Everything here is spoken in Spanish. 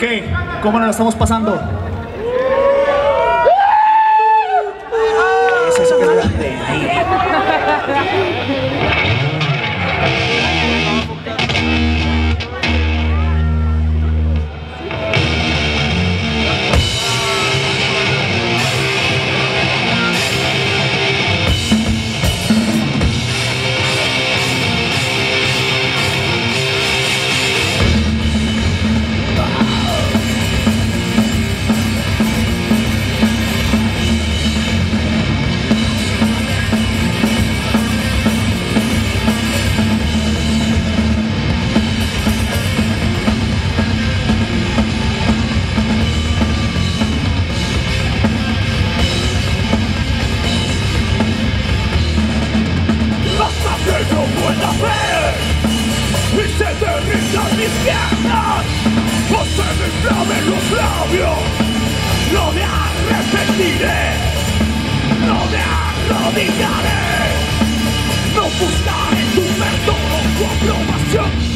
¿Qué? ¿Cómo nos la estamos pasando? Eso es que es grande. Y se derritan mis piernas, o se me inflamen los labios. No me arrepentiré, no me arrodillaré, no buscaré tu perdón o tu aprobación.